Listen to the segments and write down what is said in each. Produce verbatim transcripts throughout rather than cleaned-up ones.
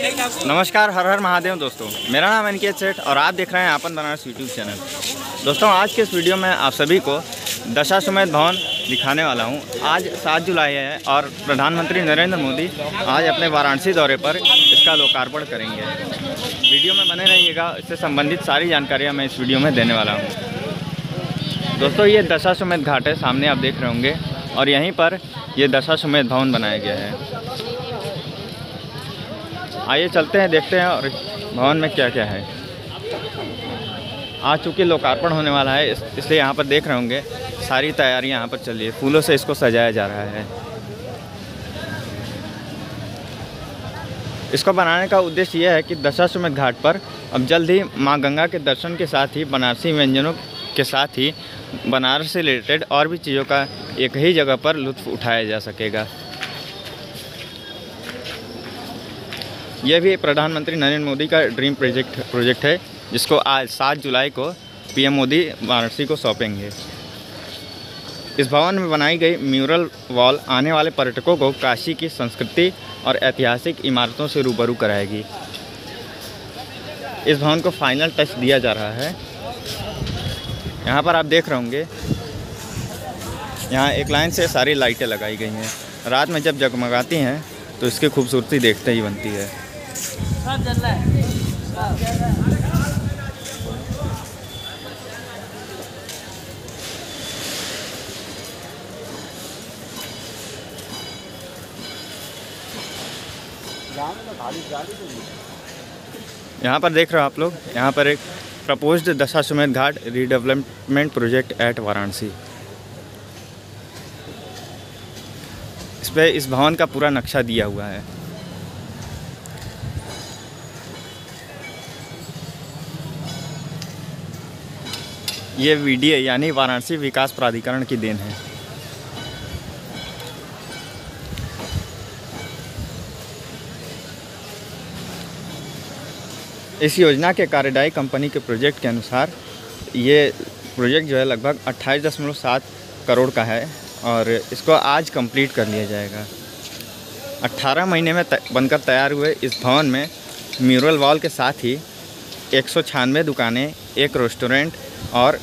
नमस्कार, हर हर महादेव दोस्तों। मेरा नाम अंकित सेठ और आप देख रहे हैं आपन बनारस यूट्यूब चैनल। दोस्तों, आज के इस वीडियो में आप सभी को दशाश्वमेध भवन दिखाने वाला हूं। आज सात जुलाई है और प्रधानमंत्री नरेंद्र मोदी आज अपने वाराणसी दौरे पर इसका लोकार्पण करेंगे। वीडियो में बने रहिएगा, इससे संबंधित सारी जानकारियाँ मैं इस वीडियो में देने वाला हूँ। दोस्तों, ये दशाश्वमेध घाट है, सामने आप देख रहे होंगे, और यहीं पर ये दशाश्वमेध भवन बनाया गया है। आइए चलते हैं, देखते हैं और भवन में क्या क्या है। आज चूँकि लोकार्पण होने वाला है, इस, इसलिए यहाँ पर देख रहे होंगे सारी तैयारियाँ यहाँ पर चल रही है। फूलों से इसको सजाया जा रहा है। इसको बनाने का उद्देश्य यह है कि दशाश्वमेध घाट पर अब जल्द ही माँ गंगा के दर्शन के साथ ही बनारसी व्यंजनों के साथ ही बनारस से रिलेटेड और भी चीज़ों का एक ही जगह पर लुत्फ़ उठाया जा सकेगा। यह भी प्रधानमंत्री नरेंद्र मोदी का ड्रीम प्रोजेक्ट प्रोजेक्ट है, जिसको आज सात जुलाई को पीएम मोदी वाराणसी को सौंपेंगे। इस भवन में बनाई गई म्यूरल वॉल आने वाले पर्यटकों को काशी की संस्कृति और ऐतिहासिक इमारतों से रूबरू कराएगी। इस भवन को फाइनल टच दिया जा रहा है। यहाँ पर आप देख रहे होंगे, यहाँ एक लाइन से सारी लाइटें लगाई गई हैं। रात में जब जगमगाती हैं तो इसकी खूबसूरती देखते ही बनती है। यहाँ पर देख रहे हो आप लोग, यहाँ पर एक proposed Dashashwamedh Ghat redevelopment project at Varanasi, इस पे इस भवन का पूरा नक्शा दिया हुआ है। ये वीडीए यानी वाराणसी विकास प्राधिकरण की देन है। इस योजना के कार्यदायी कंपनी के प्रोजेक्ट के अनुसार ये प्रोजेक्ट जो है लगभग अट्ठाईस दशमलव सात करोड़ का है और इसको आज कंप्लीट कर लिया जाएगा। अट्ठारह महीने में बनकर तैयार हुए इस भवन में म्यूरल वॉल के साथ ही एक सौ छियानवे दुकानें, एक रेस्टोरेंट और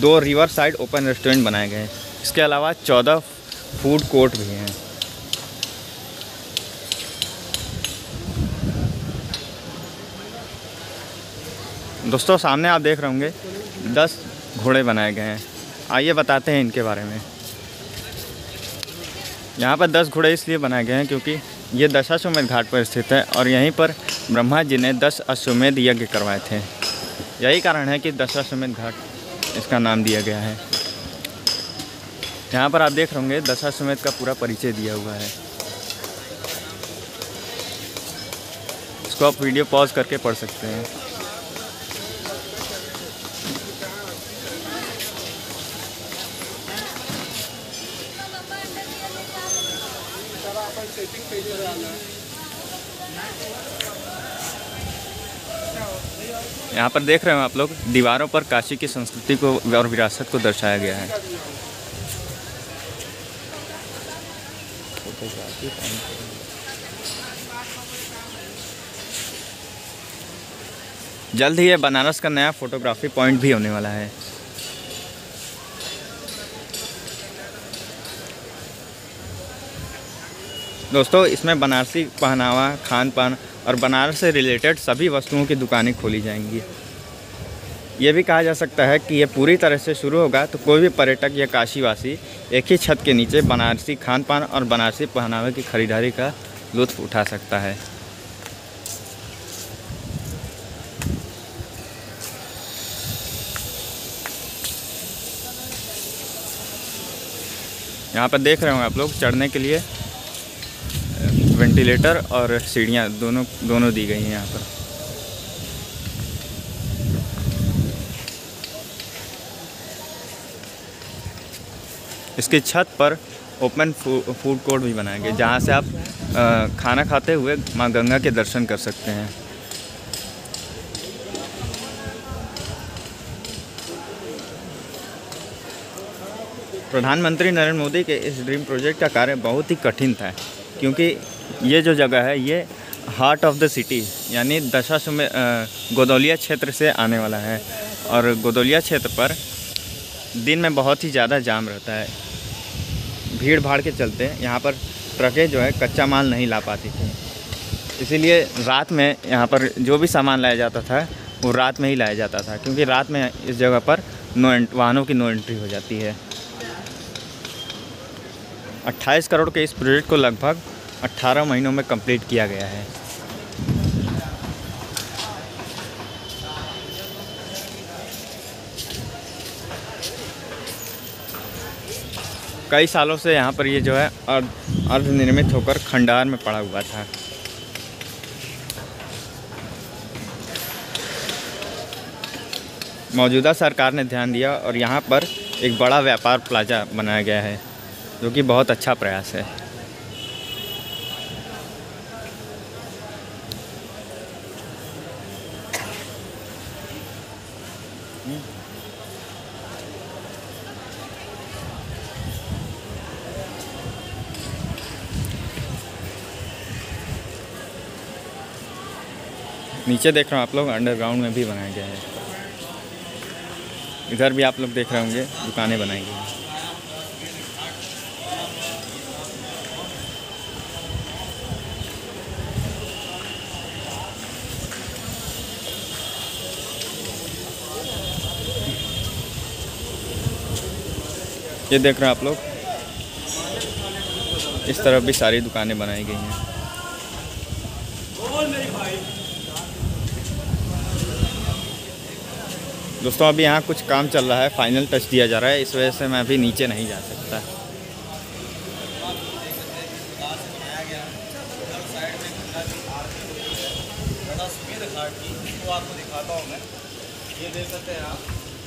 दो रिवर साइड ओपन रेस्टोरेंट बनाए गए। इसके अलावा चौदह फूड कोर्ट भी हैं। दोस्तों, सामने आप देख रहे होंगे दस घोड़े बनाए गए हैं। आइए बताते हैं इनके बारे में। यहाँ पर दस घोड़े इसलिए बनाए गए हैं क्योंकि ये दशाश्वमेध घाट पर स्थित है और यहीं पर ब्रह्मा जी ने दस अश्वमेध यज्ञ करवाए थे। यही कारण है कि दशाश्वमेध घाट इसका नाम दिया गया है। यहाँ पर आप देख रहे होंगे दशाश्वमेध का पूरा परिचय दिया हुआ है। इसको आप वीडियो पॉज करके पढ़ सकते हैं। यहाँ पर देख रहे हो आप लोग, दीवारों पर काशी की संस्कृति को और विरासत को दर्शाया गया है। जल्द ही ये बनारस का नया फोटोग्राफी पॉइंट भी होने वाला है। दोस्तों, इसमें बनारसी पहनावा, खान पान और बनारस से रिलेटेड सभी वस्तुओं की दुकानें खोली जाएंगी। ये भी कहा जा सकता है कि यह पूरी तरह से शुरू होगा तो कोई भी पर्यटक या काशीवासी एक ही छत के नीचे बनारसी खान पान और बनारसी पहनावे की खरीदारी का लुत्फ़ उठा सकता है। यहाँ पर देख रहे होंगे आप लोग, चढ़ने के लिए वेंटिलेटर और सीढ़ियाँ दोनों दोनों दी गई हैं। यहाँ पर इसकी छत पर ओपन फू, फूड कोर्ट भी बनाए गए, जहाँ से आप आ, खाना खाते हुए माँ गंगा के दर्शन कर सकते हैं। प्रधानमंत्री नरेंद्र मोदी के इस ड्रीम प्रोजेक्ट का कार्य बहुत ही कठिन था, क्योंकि ये जो जगह है ये हार्ट ऑफ द सिटी यानी दशाश्वमेध गोदौलिया क्षेत्र से आने वाला है, और गोदौलिया क्षेत्र पर दिन में बहुत ही ज़्यादा जाम रहता है। भीड़ भाड़ के चलते यहाँ पर ट्रकें जो है कच्चा माल नहीं ला पाती थी, इसीलिए रात में यहाँ पर जो भी सामान लाया जाता था वो रात में ही लाया जाता था, क्योंकि रात में इस जगह पर नो वाहनों की नो एंट्री हो जाती है। अट्ठाईस करोड़ के इस प्रोजेक्ट को लगभग अट्ठारह महीनों में कंप्लीट किया गया है। कई सालों से यहाँ पर ये जो है अर्ध निर्मित होकर खंडहर में पड़ा हुआ था। मौजूदा सरकार ने ध्यान दिया और यहाँ पर एक बड़ा व्यापार प्लाजा बनाया गया है, जो कि बहुत अच्छा प्रयास है। नीचे देख रहे हो आप लोग, अंडरग्राउंड में भी बनाया गया है। इधर भी आप लोग देख रहे होंगे दुकानें बनाई गई हैं। ये देख रहे हैं आप लोग, इस तरफ भी सारी दुकानें बनाई गई हैं। दोस्तों अभी यहाँ कुछ काम चल रहा है, फाइनल टच दिया जा रहा है, इस वजह से मैं अभी नीचे नहीं जा सकता। ये देख सकते हैं आप,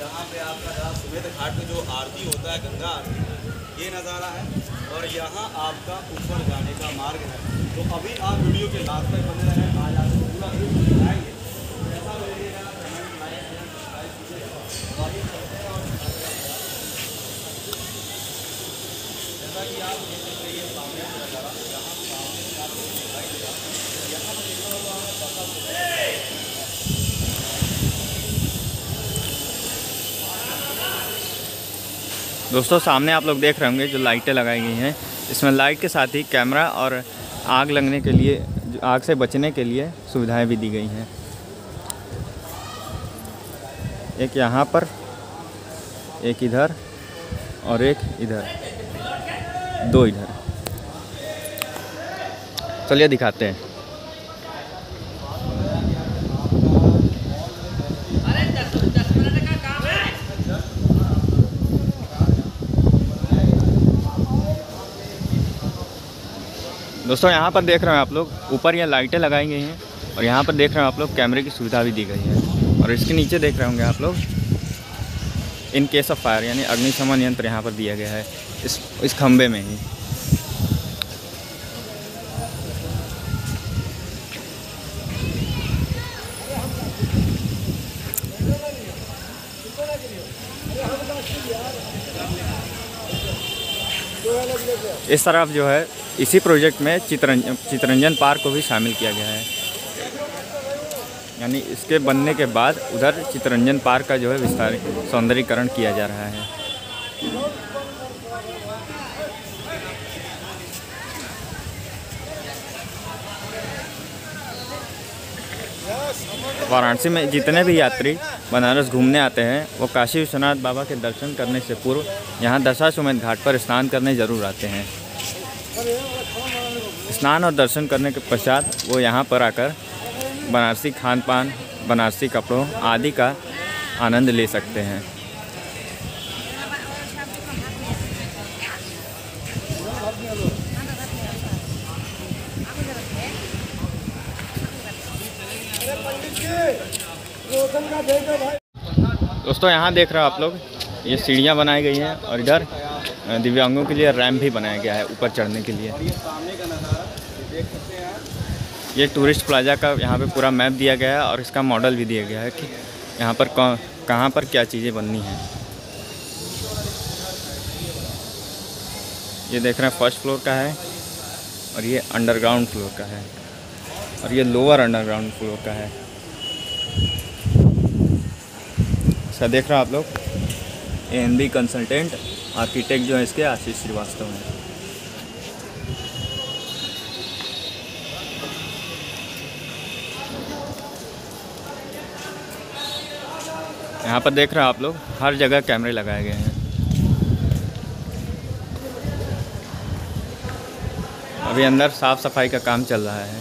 यहाँ पे आपका अश्वमेध घाट में जो आरती होता है, गंगा आरती, ये नज़ारा है। और यहाँ आपका ऊपर जाने का मार्ग है। तो अभी आप वीडियो के लास्ट तक बने रहें, आज आपको पूरा वीडियो दिखाएंगे। ऐसा वीडियो जैसा कि आप देख सकते हैं सामने नज़ारा, यहाँ सामने आपको दिखाई देगा। यहाँ पर देखा होगा बता दोस्तों, सामने आप लोग देख रहे होंगे जो लाइटें लगाई गई हैं, इसमें लाइट के साथ ही कैमरा और आग लगने के लिए, आग से बचने के लिए सुविधाएं भी दी गई हैं। एक यहाँ पर, एक इधर और एक इधर, दो इधर। चलिए दिखाते हैं। दोस्तों यहाँ पर देख रहे हैं आप लोग, ऊपर ये लाइटें लगाई गई हैं, और यहाँ पर देख रहे हैं आप लोग कैमरे की सुविधा भी दी गई है। और इसके नीचे देख रहे होंगे आप लोग, इन केस ऑफ फायर यानी अग्निशमन यंत्र यहाँ पर दिया गया है, इस इस खंबे में ही। इस तरफ जो है इसी प्रोजेक्ट में चितरंजन चितरंजन पार्क को भी शामिल किया गया है, यानी इसके बनने के बाद उधर चितरंजन पार्क का जो है विस्तार सौंदर्यीकरण किया जा रहा है। वाराणसी में जितने भी यात्री बनारस घूमने आते हैं वो काशी विश्वनाथ बाबा के दर्शन करने से पूर्व यहाँ दशाश्वमेध घाट पर स्नान करने ज़रूर आते हैं। स्नान और दर्शन करने के पश्चात वो यहाँ पर आकर बनारसी खान पान, बनारसी कपड़ों आदि का आनंद ले सकते हैं। दोस्तों यहाँ देख रहे हो आप लोग, ये सीढ़ियाँ बनाई गई हैं, और इधर दिव्यांगों के लिए रैंप भी बनाया गया है ऊपर चढ़ने के लिए। ये टूरिस्ट प्लाजा का यहाँ पे पूरा मैप दिया गया है, और इसका मॉडल भी दिया गया है कि यहाँ पर कहाँ पर क्या चीज़ें बननी हैं। ये देख रहे हैं फर्स्ट फ्लोर का है, और ये अंडरग्राउंड फ्लोर का है और ये लोअर अंडरग्राउंड फ्लोर का है। अच्छा देख रहा आप लोग, एनबी कंसलटेंट आर्किटेक्ट जो है इसके आशीष श्रीवास्तव हैं। यहाँ पर देख रहे हैं आप लोग, हर जगह कैमरे लगाए गए हैं। अभी अंदर साफ सफाई का काम चल रहा है।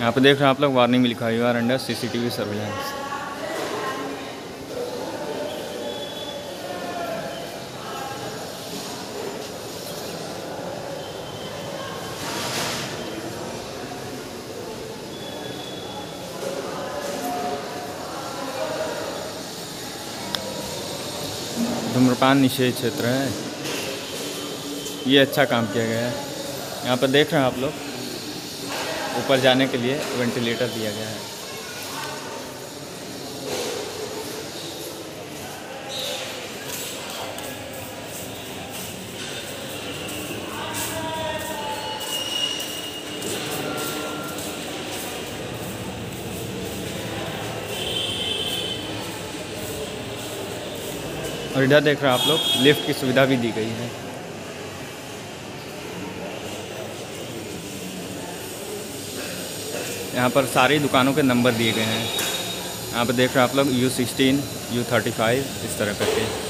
यहाँ पर देख रहे हैं आप लोग, वार्निंग भी लिखा हुआ है, you are under CCTV surveillance. धूम्रपान निषेध क्षेत्र है, ये अच्छा काम किया गया है। यहाँ पर देख रहे हैं आप लोग, ऊपर जाने के लिए वेंटिलेटर दिया गया है। और इधर देख रहे हैं आप लोग, लिफ्ट की सुविधा भी दी गई है। यहाँ पर सारी दुकानों के नंबर दिए गए हैं। यहाँ पर देख रहे हैं आप लोग, U sixteen, U thirty five, इस तरह करके।